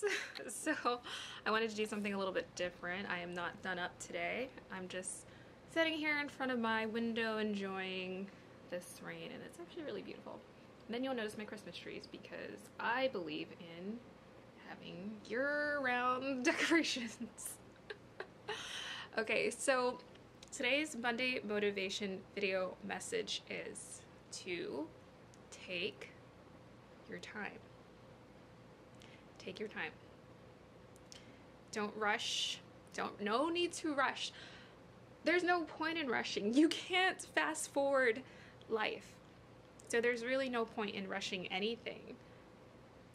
this. So I wanted to do something a little bit different. I am not done up today. I'm just sitting here in front of my window enjoying this rain, and it's actually really beautiful. And then you'll notice my Christmas trees, because I believe in having year-round decorations. Okay, so today's Monday motivation video message is to take your time. Take your time. Don't rush. No need to rush. There's no point in rushing. You can't fast forward life. So there's really no point in rushing anything.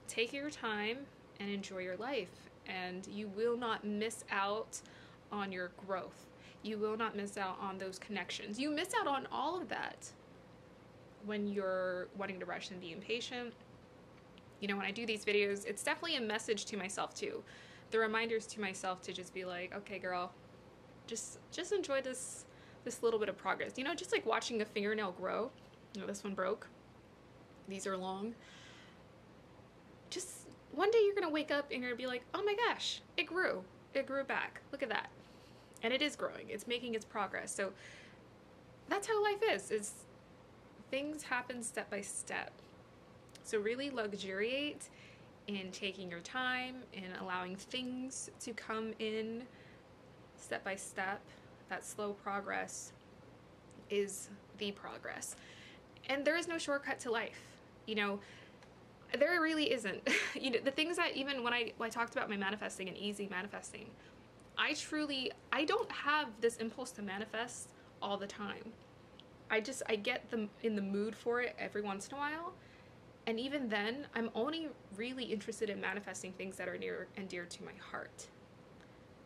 Take your time and enjoy your life, and you will not miss out on your growth. You will not miss out on those connections. You miss out on all of that when you're wanting to rush and be impatient. You know, when I do these videos, it's definitely a message to myself too. The reminders to myself to just be like, okay girl, just enjoy this little bit of progress. You know, just like watching a fingernail grow. You know, this one broke. These are long. Just one day you're gonna wake up and you're gonna be like, oh my gosh, it grew. It grew back. Look at that. And it is growing. It's making its progress. So that's how life is. It's things happen step by step. So really luxuriate in taking your time and allowing things to come in step by step. That slow progress is the progress. And there is no shortcut to life. You know, there really isn't. You know, the things that even when I talked about my manifesting and easy manifesting, I don't have this impulse to manifest all the time. I get them in the mood for it every once in a while. And even then, I'm only really interested in manifesting things that are near and dear to my heart.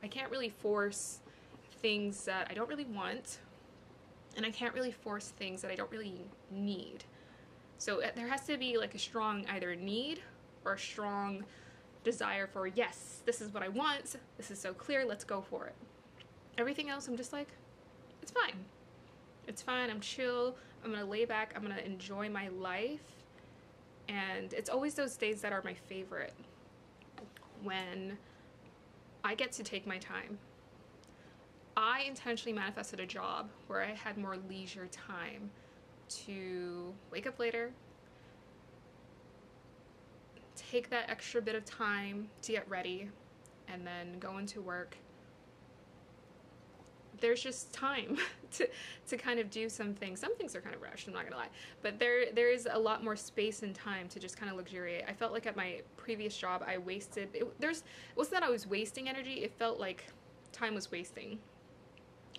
I can't really force things that I don't really want, and I can't really force things that I don't really need. So there has to be like a strong either need or a strong desire for, yes, this is what I want, this is so clear, let's go for it. Everything else I'm just like, it's fine. It's fine, I'm chill, I'm gonna lay back, I'm gonna enjoy my life. And it's always those days that are my favorite, when I get to take my time. I intentionally manifested a job where I had more leisure time to wake up later, take that extra bit of time to get ready, and then go into work. There's just time to kind of do some things. Some things are kind of rushed, I'm not gonna lie, but there is a lot more space and time to just kind of luxuriate. I felt like at my previous job I wasted, it wasn't that I was wasting energy, it felt like time was wasting.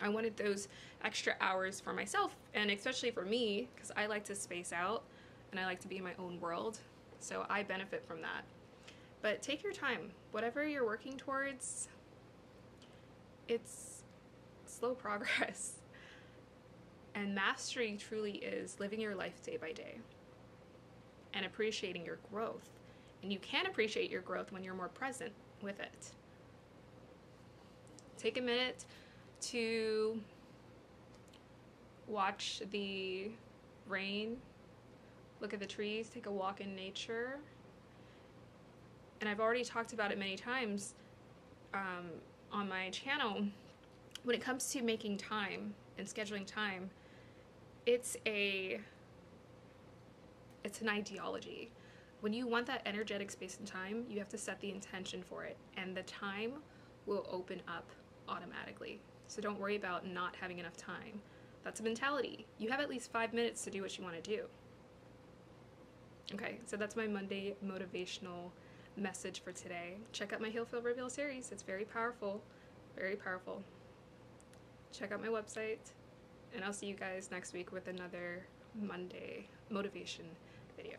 I wanted those extra hours for myself, and especially for me, because I like to space out and I like to be in my own world, so I benefit from that. But take your time. Whatever you're working towards, it's slow progress, and mastery truly is living your life day by day and appreciating your growth. And you can appreciate your growth when you're more present with it. Take a minute to watch the rain, look at the trees, take a walk in nature. And I've already talked about it many times on my channel. When it comes to making time and scheduling time, it's an ideology. When you want that energetic space and time, you have to set the intention for it, and the time will open up automatically. So don't worry about not having enough time. That's a mentality. You have at least 5 minutes to do what you want to do. Okay, so that's my Monday motivational message for today. Check out my Healfield Reveal series. It's very powerful, very powerful. Check out my website, and I'll see you guys next week with another Monday motivation video.